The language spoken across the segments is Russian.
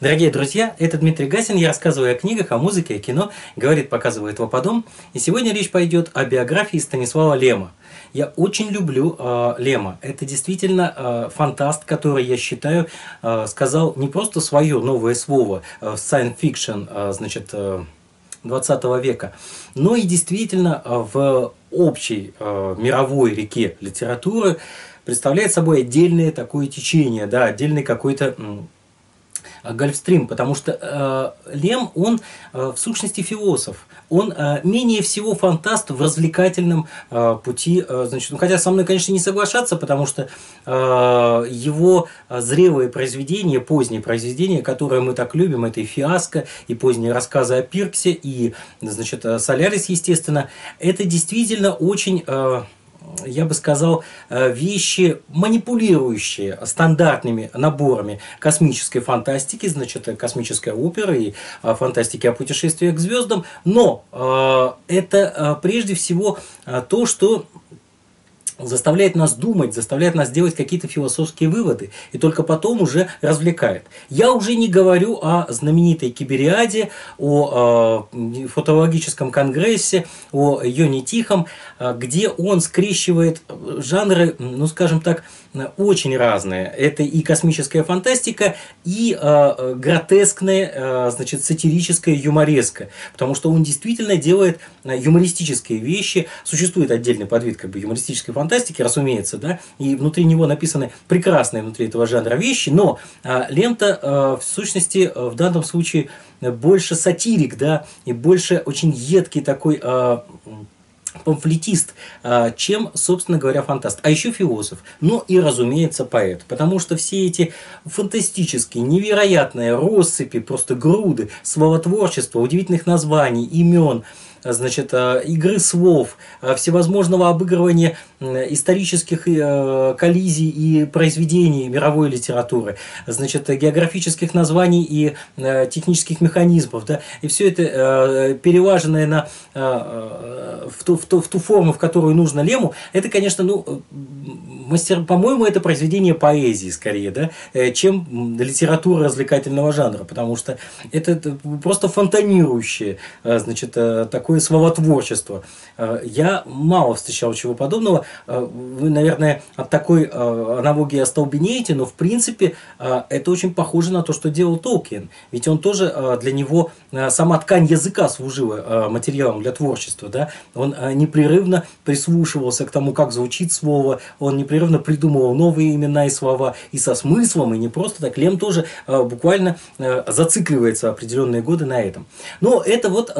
Дорогие друзья, это Дмитрий Гасин. Я рассказываю о книгах, о музыке, о кино. Говорит, показывает Вападом. И сегодня речь пойдет о биографии Станислава Лема. Я очень люблю Лема. Это действительно фантаст, который, я считаю, сказал не просто свое новое слово в science fiction, 20 века, но и действительно в общей мировой реке литературы представляет собой отдельное такое течение, да, отдельный какой-то гольфстрим, потому что Лем, он в сущности философ, он менее всего фантаст в развлекательном пути, ну, хотя со мной, конечно, не соглашаться, потому что его зрелые произведения, поздние произведения, которые мы так любим, это и «Фиаско», и поздние рассказы о Пирксе, и, «Солярис», естественно, это действительно очень... я бы сказал, вещи, манипулирующие стандартными наборами космической фантастики, космической оперы и фантастики о путешествиях к звездам. Но это прежде всего то, что заставляет нас думать, заставляет нас делать какие-то философские выводы, и только потом уже развлекает. Я уже не говорю о знаменитой Кибериаде, о футурологическом конгрессе, о Йоне Тихом, где он скрещивает жанры, ну скажем так, очень разные. Это и космическая фантастика, и гротескная, сатирическая юмореска, потому что он действительно делает юмористические вещи. Существует отдельный подвид юмористической фантастики, разумеется, да, и внутри него написаны прекрасные внутри этого жанра вещи, но Лем-то в сущности в данном случае больше сатирик, да, и больше очень едкий такой памфлетист, чем, собственно говоря, фантаст. А еще философ, но и, разумеется, поэт. Потому что все эти фантастические, невероятные россыпи, просто груды словотворчества, удивительных названий, имен, игры слов, всевозможного обыгрывания исторических коллизий и произведений мировой литературы, географических названий и технических механизмов, да, и все это перелаженное в ту форму, в которую нужно Лему, это, конечно, ну, по-моему, это произведение поэзии, скорее, да, чем литература развлекательного жанра, потому что это просто фонтанирующее, такое словотворчество. Я мало встречал чего подобного. Вы, наверное, от такой аналогии остолбенеете, но в принципе это очень похоже на то, что делал Толкин. Ведь он тоже, для него сама ткань языка служила материалом для творчества. Да? Он непрерывно прислушивался к тому, как звучит слово, он непрерывно придумывал новые имена и слова, и со смыслом, и не просто так. Лем тоже буквально зацикливается определенные годы на этом. Но это вот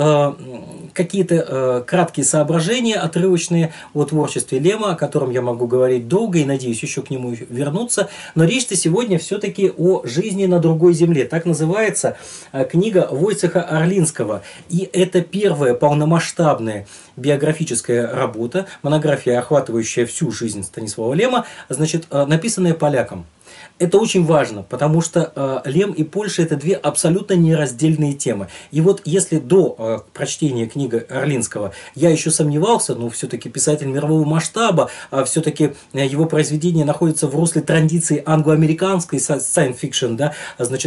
какие-то краткие соображения, отрывочные о творчестве Лема, о котором я могу говорить долго и, надеюсь, еще к нему вернуться. Но речь-то сегодня все-таки о жизни на другой земле. Так называется книга Войцеха Орлинского. И это первая полномасштабная биографическая работа, монография, охватывающая всю жизнь Станислава Лема, написанная поляком. Это очень важно, потому что Лем и Польша – это две абсолютно нераздельные темы. И вот если до прочтения книги Орлинского я еще сомневался, но все-таки писатель мирового масштаба, все-таки его произведение находится в русле традиции англо-американской science-fiction, да,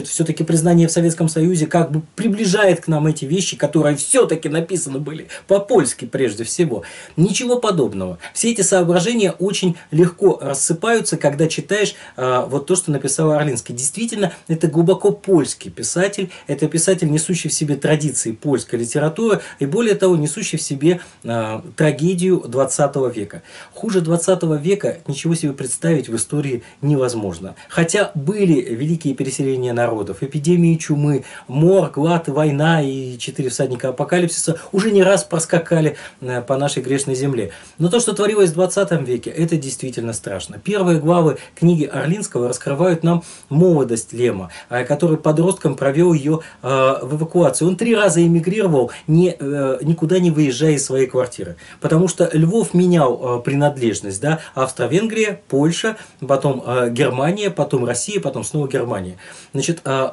все-таки признание в Советском Союзе как бы приближает к нам эти вещи, которые все-таки написаны были по-польски прежде всего. Ничего подобного. Все эти соображения очень легко рассыпаются, когда читаешь вот то, что написал Орлинский. Действительно, это глубоко польский писатель, это писатель, несущий в себе традиции польской литературы и, более того, несущий в себе трагедию 20 века. Хуже 20 века ничего себе представить в истории невозможно. Хотя были великие переселения народов, эпидемии чумы, мор, глад, война и 4 всадника апокалипсиса уже не раз проскакали по нашей грешной земле. Но то, что творилось в 20 веке, это действительно страшно. Первые главы книги Орлинского раскрывают нам молодость Лема, который подростком провел ее в эвакуации. Он 3 раза эмигрировал, никуда не выезжая из своей квартиры, потому что Львов менял принадлежность, да? Австро-Венгрия, Польша, потом Германия, потом Россия, потом снова Германия.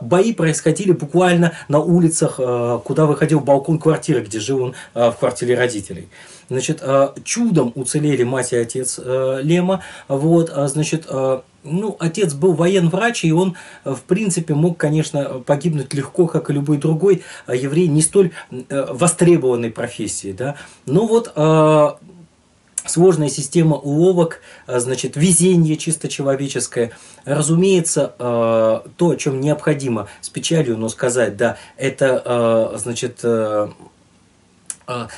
Бои происходили буквально на улицах, куда выходил балкон квартиры, где жил он в квартире родителей. Чудом уцелели мать и отец Лема, вот, Ну, отец был военврач, и он, в принципе, мог, конечно, погибнуть легко, как и любой другой еврей, не столь востребованной профессии, да. Но вот сложная система уловок, значит, везение чисто человеческое. Разумеется, то, о чем необходимо с печалью, но сказать, да, это, значит,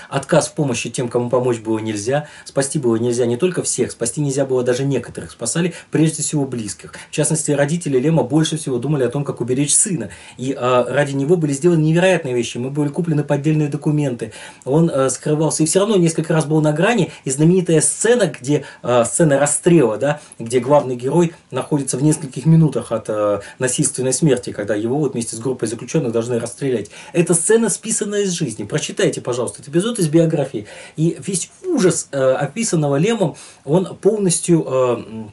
отказ в помощи тем, кому помочь было нельзя, спасти было нельзя не только всех, спасти нельзя было даже некоторых, спасали прежде всего близких. В частности, родители Лема больше всего думали о том, как уберечь сына, и ради него были сделаны невероятные вещи, ему были куплены поддельные документы, он скрывался, и все равно несколько раз был на грани, и знаменитая сцена, где сцена расстрела, да, где главный герой находится в нескольких минутах от насильственной смерти, когда его вот вместе с группой заключенных должны расстрелять. Эта сцена списанная из жизни, прочитайте, пожалуйста, этот эпизод из биографии. И весь ужас описанного Лемом, он полностью...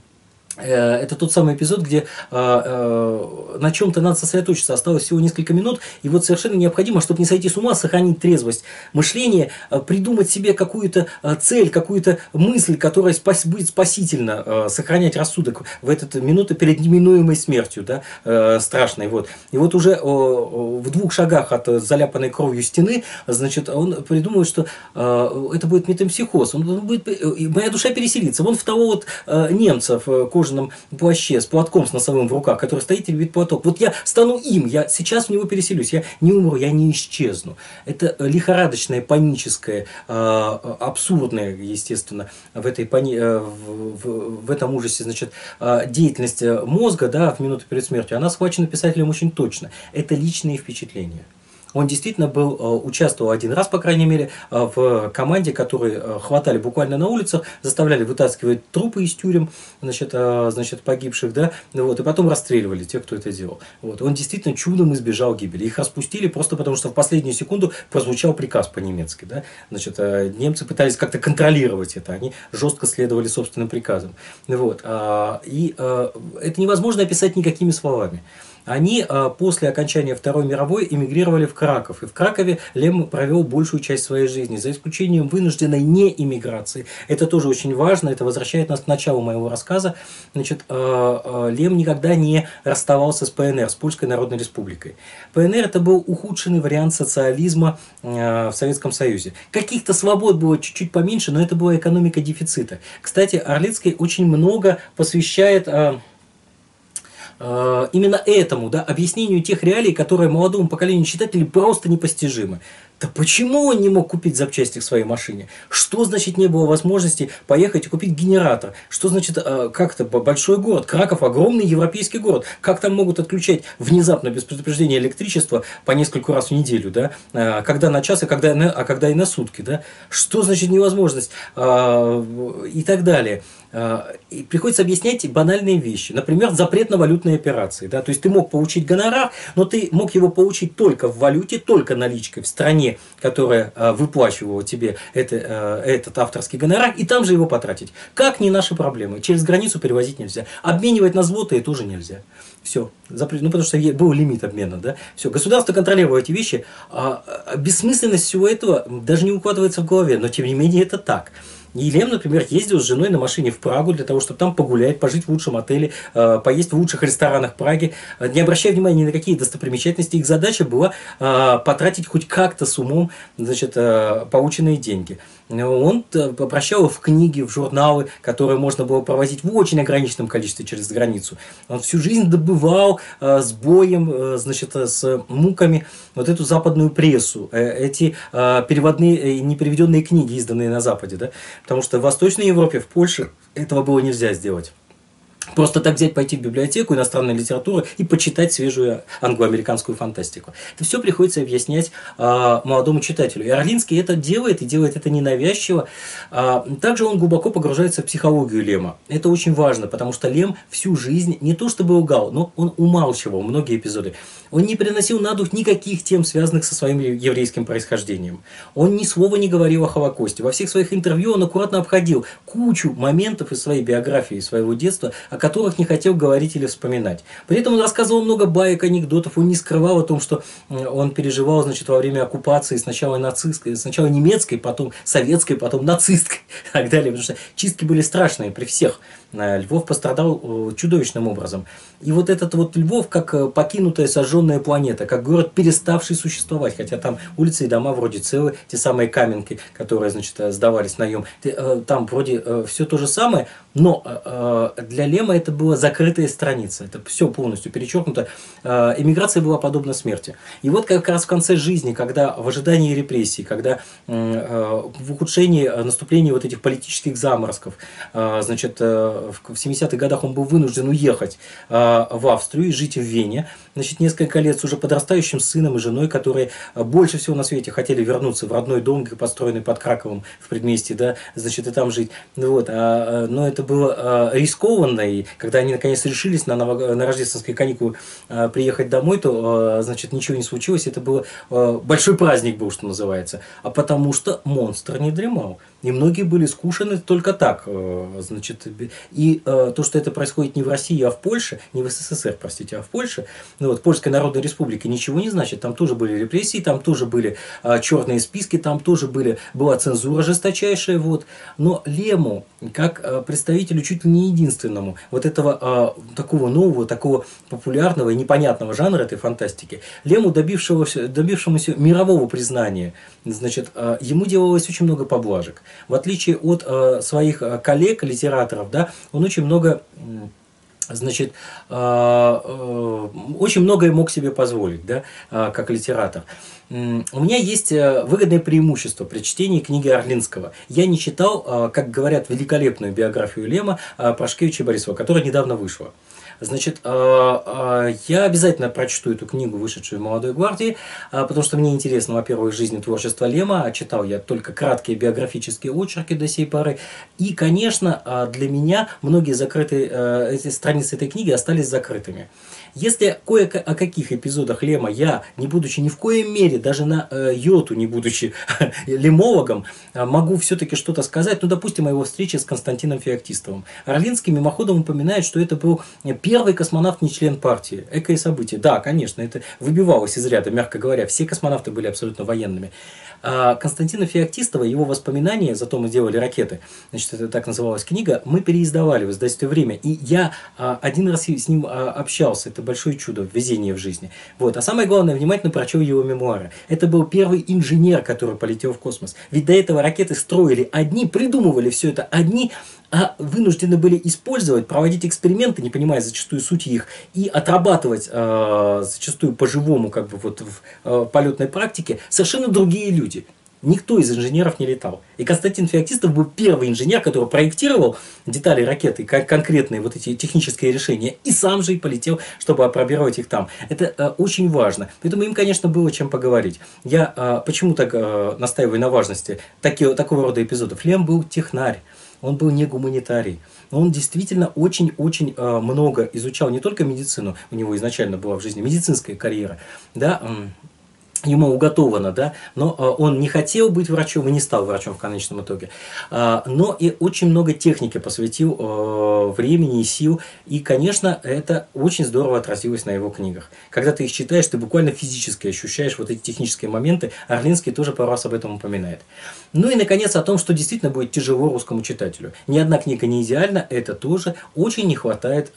это тот самый эпизод, где на чем-то надо сосредоточиться. Осталось всего несколько минут, и вот совершенно необходимо, чтобы не сойти с ума, сохранить трезвость мышления, придумать себе какую-то цель, какую-то мысль, которая будет спасительно сохранять рассудок в эту минуту перед неминуемой смертью, да, страшной. Вот. И вот уже в двух шагах от заляпанной кровью стены, значит, он придумывает, что это будет метемпсихоз, он будет, моя душа переселится. Вон в того вот немца в кожаном плаще с платком с носовым в руках, который стоит и любит платок. Вот я стану им, я сейчас в него переселюсь, я не умру, я не исчезну. Это лихорадочное, паническое, абсурдное, естественно, в этом ужасе, значит, деятельность мозга, да, в минуту перед смертью, она схвачена писателем очень точно. Это личные впечатления. Он действительно был, участвовал один раз, по крайней мере, в команде, которую хватали буквально на улицах, заставляли вытаскивать трупы из тюрем, значит, погибших, да, вот, и потом расстреливали тех, кто это делал. Вот. Он действительно чудом избежал гибели. Их распустили просто потому, что в последнюю секунду прозвучал приказ по-немецки. Да? Значит, немцы пытались как-то контролировать это, они жестко следовали собственным приказам. Вот. И это невозможно описать никакими словами. Они после окончания Второй мировой эмигрировали в Краков. И в Кракове Лем провел большую часть своей жизни, за исключением вынужденной неэмиграции. Это тоже очень важно, это возвращает нас к началу моего рассказа. Значит, Лем никогда не расставался с ПНР, с Польской Народной Республикой. ПНР – это был ухудшенный вариант социализма в Советском Союзе. Каких-то свобод было чуть-чуть поменьше, но это была экономика дефицита. Кстати, Орлинский очень много посвящает... именно этому, да, объяснению тех реалий, которые молодому поколению читателей просто непостижимы. Да почему он не мог купить запчасти к своей машине? Что значит не было возможности поехать и купить генератор? Что значит как-то большой город? Краков – огромный европейский город. Как там могут отключать внезапно, без предупреждения, электричество по нескольку раз в неделю? Да? Когда на час, а когда и на сутки? Да? Что значит невозможность? И так далее. И приходится объяснять банальные вещи. Например, запрет на валютные операции. Да? То есть ты мог получить гонорар, но ты мог его получить только в валюте, только наличкой в стране, которая выплачивала тебе этот авторский гонорар, и там же его потратить. Как не наши проблемы? Через границу перевозить нельзя. Обменивать на злотые тоже нельзя. Все. Ну, потому что был лимит обмена. Да? Все. Государство контролировало эти вещи. Бессмысленность всего этого даже не укладывается в голове, но тем не менее это так. И Лем, например, ездил с женой на машине в Прагу для того, чтобы там погулять, пожить в лучшем отеле, поесть в лучших ресторанах Праги, не обращая внимания ни на какие достопримечательности. Их задача была потратить хоть как-то с умом, значит, полученные деньги. Он обращал в книги, в журналы, которые можно было провозить в очень ограниченном количестве через границу. Он всю жизнь добывал с боем, значит, с муками вот эту западную прессу, эти переводные, непереведенные книги, изданные на Западе, да? Потому что в Восточной Европе, в Польше этого было нельзя сделать. Просто так взять, пойти в библиотеку иностранной литературы и почитать свежую англоамериканскую фантастику. Это все приходится объяснять молодому читателю. И Орлинский это делает, и делает это ненавязчиво. Также он глубоко погружается в психологию Лема. Это очень важно, потому что Лем всю жизнь не то чтобы лгал, но он умалчивал многие эпизоды. Он не приносил на дух никаких тем, связанных со своим еврейским происхождением. Он ни слова не говорил о Холокосте. Во всех своих интервью он аккуратно обходил кучу моментов из своей биографии, из своего детства, о которых не хотел говорить или вспоминать. При этом он рассказывал много баек, анекдотов, он не скрывал о том, что он переживал, значит, во время оккупации сначала нацистской, сначала немецкой, потом советской, потом нацистской и так далее, потому что чистки были страшные при всех. Львов пострадал чудовищным образом. И вот этот вот Львов, как покинутая, сожженная планета, как город, переставший существовать, хотя там улицы и дома вроде целые, те самые каменки, которые, значит, сдавались на наем, там вроде все то же самое, но для Лема это была закрытая страница, это все полностью перечеркнуто, эмиграция была подобна смерти. И вот как раз в конце жизни, когда в ожидании репрессий, когда в ухудшении наступления вот этих политических заморозков, значит, в 70-х годах он был вынужден уехать в Австрию и жить в Вене. Значит, несколько лет с уже подрастающим сыном и женой, которые больше всего на свете хотели вернуться в родной дом, построенный под Краковом в предместье, да, значит, и там жить. Вот. Но это было рискованно, и когда они наконец решились на рождественские каникулы приехать домой, то, значит, ничего не случилось. Это был большой праздник был, что называется. А потому что монстр не дремал. И многие были скушены только так. Значит, и то, что это происходит не в России, а в Польше, не в СССР, простите, а в Польше, ну, вот, Польская Народная Республика, ничего не значит. Там тоже были репрессии, там тоже были черные списки, там тоже была цензура жесточайшая. Вот. Но Лему, как представителю чуть ли не единственному вот этого такого нового, такого популярного и непонятного жанра этой фантастики, Лему, добившемуся мирового признания, значит, ему делалось очень много поблажек. В отличие от своих коллег, литераторов, да, он очень много... Значит, очень многое мог себе позволить, да, как литератор. У меня есть выгодное преимущество при чтении книги Орлинского. Я не читал, как говорят, великолепную биографию Лема Прошкевича Борисова, которая недавно вышла. Значит, я обязательно прочту эту книгу, вышедшую в «Молодой гвардии», потому что мне интересно, во-первых, жизнь и творчество Лема. Читал я только краткие биографические очерки до сей поры. И, конечно, для меня многие закрытые страницы этой книги остались закрытыми. Если о каких эпизодах Лема я, не будучи ни в коей мере, даже на йоту не будучи лемологом, могу все-таки что-то сказать, ну, допустим, о его встрече с Константином Феоктистовым. Орлинский мимоходом упоминает, что это был первый космонавт не член партии. Экое событие. Да, конечно, это выбивалось из ряда, мягко говоря. Все космонавты были абсолютно военными. А Константина Феоктистова, его воспоминания, зато мы делали ракеты, значит, это так называлась книга, мы переиздавали в издательстве «Время». И я один раз с ним общался. Это большое чудо, везение в жизни. Вот. А самое главное, внимательно прочел его мемуары. Это был первый инженер, который полетел в космос. Ведь до этого ракеты строили одни, придумывали все это одни, а вынуждены были использовать, проводить эксперименты, не понимая зачастую суть их, и отрабатывать зачастую по-живому, как бы вот в полетной практике, совершенно другие люди. Никто из инженеров не летал. И Константин Феоктистов был первый инженер, который проектировал детали ракеты, конкретные вот эти технические решения, и сам же и полетел, чтобы опробировать их там. Это очень важно. Поэтому им, конечно, было чем поговорить. Я почему так настаиваю на важности такого рода эпизодов? Лем был технарь. Он был не гуманитарий. Он действительно очень-очень много изучал не только медицину, у него изначально была в жизни медицинская карьера, да, ему уготовано, да, но он не хотел быть врачом и не стал врачом в конечном итоге. Но и очень много техники посвятил времени и сил, и, конечно, это очень здорово отразилось на его книгах. Когда ты их читаешь, ты буквально физически ощущаешь вот эти технические моменты. Орлинский тоже пару раз об этом упоминает. Ну и, наконец, о том, что действительно будет тяжело русскому читателю. Ни одна книга не идеальна, это тоже очень не хватает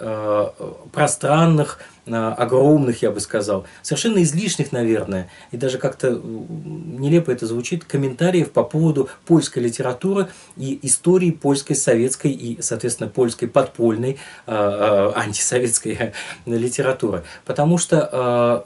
пространных, огромных, я бы сказал, совершенно излишних, наверное, и даже как-то нелепо это звучит, комментариев по поводу польской литературы и истории польской, советской и, соответственно, польской подпольной антисоветской литературы. Потому что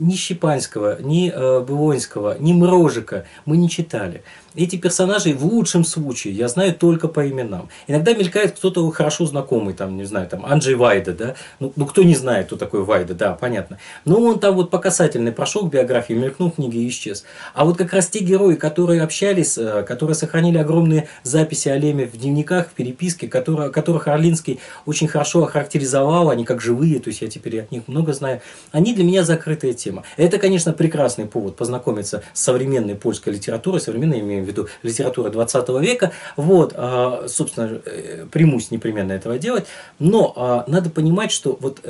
ни Щепанского, ни Булонского, ни Мрожика мы не читали. Эти персонажи в лучшем случае я знаю только по именам. Иногда мелькает кто-то хорошо знакомый, там, не знаю, там, Андрей Вайда, да? Ну, кто не знает, кто такой Вайда, да, понятно. Но он там вот по касательной прошел к биографии, мелькнул в книге и исчез. А вот как раз те герои, которые общались, которые сохранили огромные записи о Леме в дневниках, в переписке, которых Орлинский очень хорошо охарактеризовал, они как живые, то есть я теперь от них много знаю, они для меня закрытая тема. Это, конечно, прекрасный повод познакомиться с современной польской литературой, современной, имею в виду, литературы 20 века. Вот, собственно, примусь непременно этого делать. Но надо понимать, что вот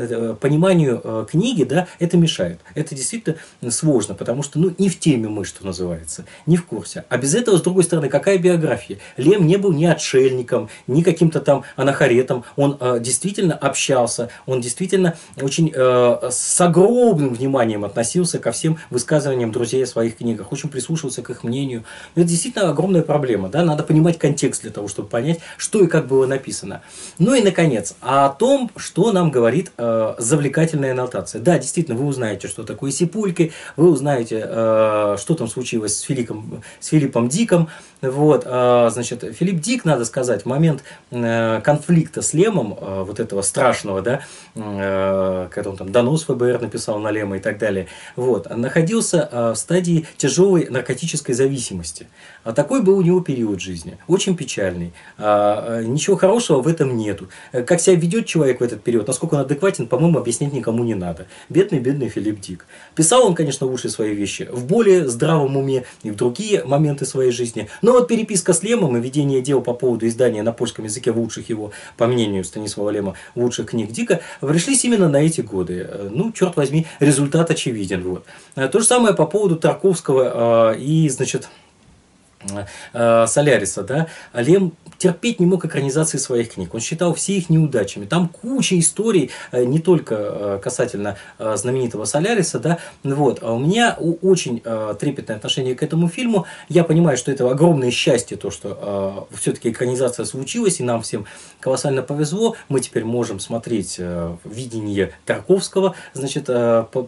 понимание пониманию книги, да, это мешает. Это действительно сложно, потому что, ну, не в теме мы, что называется, не в курсе. А без этого, с другой стороны, какая биография? Лем не был ни отшельником, ни каким-то там анахоретом. Он действительно общался, он действительно очень с огромным вниманием относился ко всем высказываниям друзей о своих книгах, очень прислушивался к их мнению. Это действительно огромная проблема, да? Надо понимать контекст для того, чтобы понять, что и как было написано. Ну и, наконец, о том, что нам говорит завлекательная аннотация. Да, действительно, вы узнаете, что такое сепульки, вы узнаете, что там случилось с Филиппом Диком. Вот, значит, Филипп Дик, надо сказать, в момент конфликта с Лемом, вот этого страшного, да, когда он там донос ФБР написал на Лема и так далее, вот, находился в стадии тяжелой наркотической зависимости. А такой был у него период жизни, очень печальный. Ничего хорошего в этом нету. Как себя ведет человек в этот период, насколько он адекватен, по-моему, объяснять никому не надо. Бедный Филипп Дик. Писал он, конечно, лучше свои вещи в более здравом уме и в другие моменты своей жизни. Но вот переписка с Лемом и ведение дел по поводу издания на польском языке лучших его, по мнению Станислава Лема, лучших книг Дика, пришлись именно на эти годы. Ну, черт возьми, результат очевиден. Вот. То же самое по поводу Тарковского и, значит, Соляриса, да, Лем терпеть не мог экранизации своих книг. Он считал все их неудачами. Там куча историй, не только касательно знаменитого Соляриса, да, вот. У меня очень трепетное отношение к этому фильму. Я понимаю, что это огромное счастье, то, что все-таки экранизация случилась, и нам всем колоссально повезло. Мы теперь можем смотреть видение Тарковского, значит,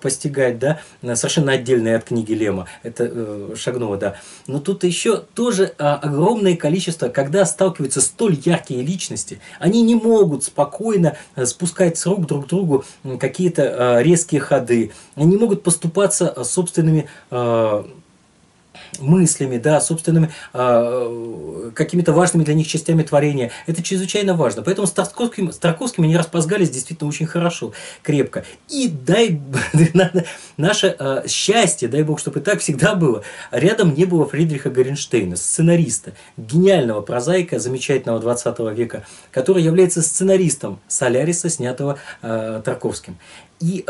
постигать, да, совершенно отдельное от книги Лема. Это шагнуло, да. Но тут еще тоже огромное количество, когда сталкиваются столь яркие личности, они не могут спокойно спускать с рук друг другу какие-то резкие ходы, они не могут поступаться собственными мыслями, да, собственными какими-то важными для них частями творения. Это чрезвычайно важно. Поэтому с Тарковским они распозгались действительно очень хорошо, крепко. И дай наше счастье, дай бог, чтобы и так всегда было, рядом не было Фридриха Горенштейна, сценариста, гениального прозаика, замечательного 20 века, который является сценаристом Соляриса, снятого Тарковским. И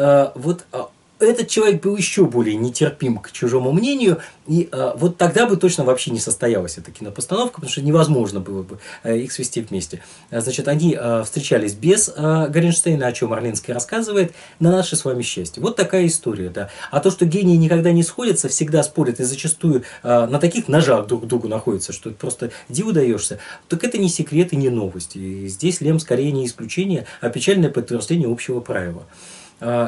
этот человек был еще более нетерпим к чужому мнению, и вот тогда бы точно вообще не состоялась эта кинопостановка, потому что невозможно было бы их свести вместе. Значит, они встречались без Горенштейна, о чем Орлинский рассказывает, на наше с вами счастье. Вот такая история, да. А то, что гении никогда не сходятся, всегда спорят и зачастую на таких ножах друг к другу находятся, что просто диву даешься, так это не секрет и не новость. И здесь Лем скорее не исключение, а печальное подтверждение общего правила.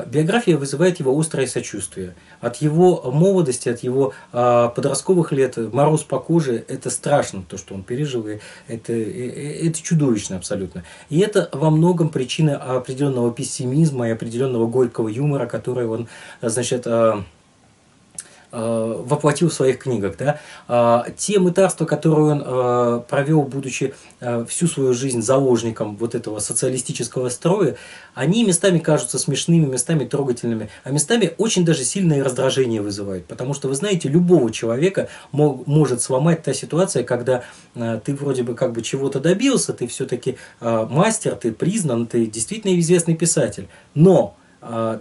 Биография вызывает его острое сочувствие. От его молодости, от его подростковых лет, мороз по коже, это страшно, то, что он пережил, и это чудовищно абсолютно. И это во многом причина определенного пессимизма и определенного горького юмора, который он, значит, воплотил в своих книгах, да, те мытарства, которые он провел, будучи всю свою жизнь заложником вот этого социалистического строя, они местами кажутся смешными, местами трогательными, а местами очень даже сильное раздражение вызывают, потому что, вы знаете, любого человека может сломать та ситуация, когда ты вроде бы как бы чего-то добился, ты все-таки мастер, ты признан, ты действительно известный писатель, но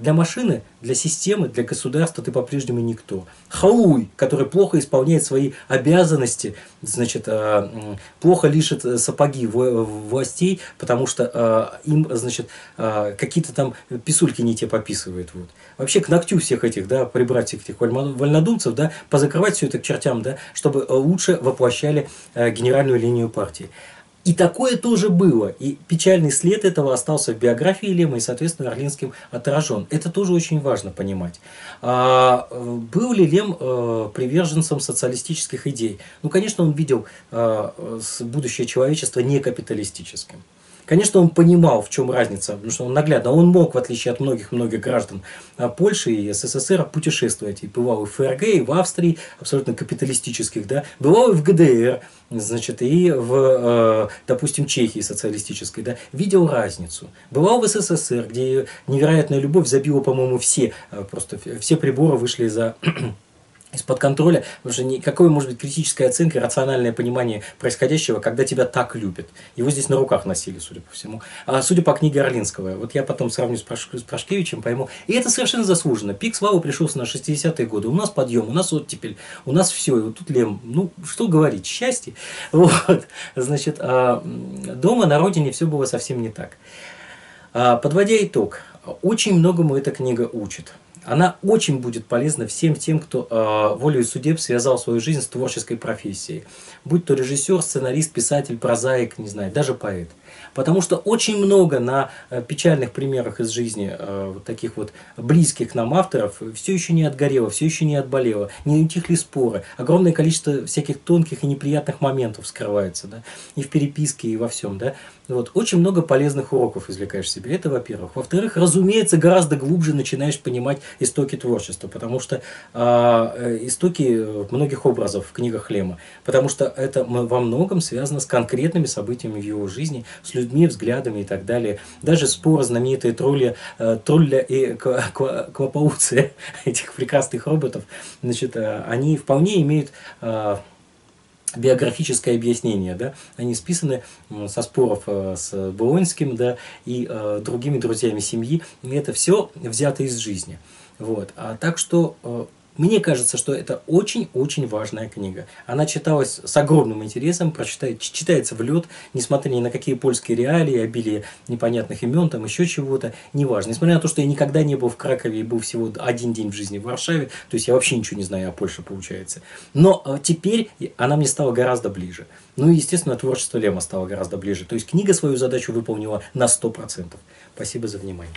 для машины, для системы, для государства ты по-прежнему никто. Халуй, который плохо исполняет свои обязанности, значит, плохо лишит сапоги властей, потому что им, значит, какие-то там писульки не те пописывают. Вот. Вообще к ногтю всех этих, да, прибрать всех этих вольнодумцев, да, позакрывать все это к чертям, да, чтобы лучше воплощали генеральную линию партии. И такое тоже было, и печальный след этого остался в биографии Лема и, соответственно, Орлинским отражен. Это тоже очень важно понимать. Был ли Лем приверженцем социалистических идей? Ну, конечно, он видел будущее человечества некапиталистическим. Конечно, он понимал, в чем разница, потому что он наглядно, он мог, в отличие от многих-многих граждан Польши и СССР, путешествовать. И бывал и в ФРГ, и в Австрии, абсолютно капиталистических, да, бывал и в ГДР, значит, и в, допустим, Чехии социалистической, да, видел разницу. Бывал в СССР, где невероятная любовь забила, по-моему, все приборы вышли за из-под контроля, потому что никакой может быть критической оценки, рациональное понимание происходящего, когда тебя так любят. Его здесь на руках носили, судя по всему. А судя по книге Орлинского, вот я потом сравню с Прошкевичем, пойму. И это совершенно заслуженно. Пик славы пришелся на 60-е годы. У нас подъем, у нас оттепель, у нас все. И вот тут Лем, ну, что говорить, счастье. Вот. Значит, дома, на родине все было совсем не так. Подводя итог, очень многому эта книга учит. Она очень будет полезна всем тем, кто волею судеб связал свою жизнь с творческой профессией. Будь то режиссер, сценарист, писатель, прозаик, не знаю, даже поэт. Потому что очень много на печальных примерах из жизни таких вот близких нам авторов все еще не отгорело, все еще не отболело, не утихли споры. Огромное количество всяких тонких и неприятных моментов скрывается, да? И в переписке, и во всем. Да? Вот. Очень много полезных уроков извлекаешь себе. Это, во-первых. Во-вторых, разумеется, гораздо глубже начинаешь понимать истоки творчества, потому что истоки многих образов в книгах Лема, потому что это во многом связано с конкретными событиями в его жизни, с людьми, взглядами и так далее. Даже спор знаменитые Тролля и Клапауция, этих прекрасных роботов, значит, они вполне имеют биографическое объяснение, да, они списаны со споров с Болонским, да, и другими друзьями семьи, и это все взято из жизни. Вот. Так что мне кажется, что это очень-очень важная книга. Она читалась с огромным интересом, читается в лед, несмотря ни на какие польские реалии, обилие непонятных имен, там еще чего-то, неважно. Несмотря на то, что я никогда не был в Кракове и был всего один день в жизни в Варшаве, то есть я вообще ничего не знаю о Польше, получается. Но теперь она мне стала гораздо ближе. Ну и, естественно, творчество Лема стало гораздо ближе. То есть книга свою задачу выполнила на 100%. Спасибо за внимание.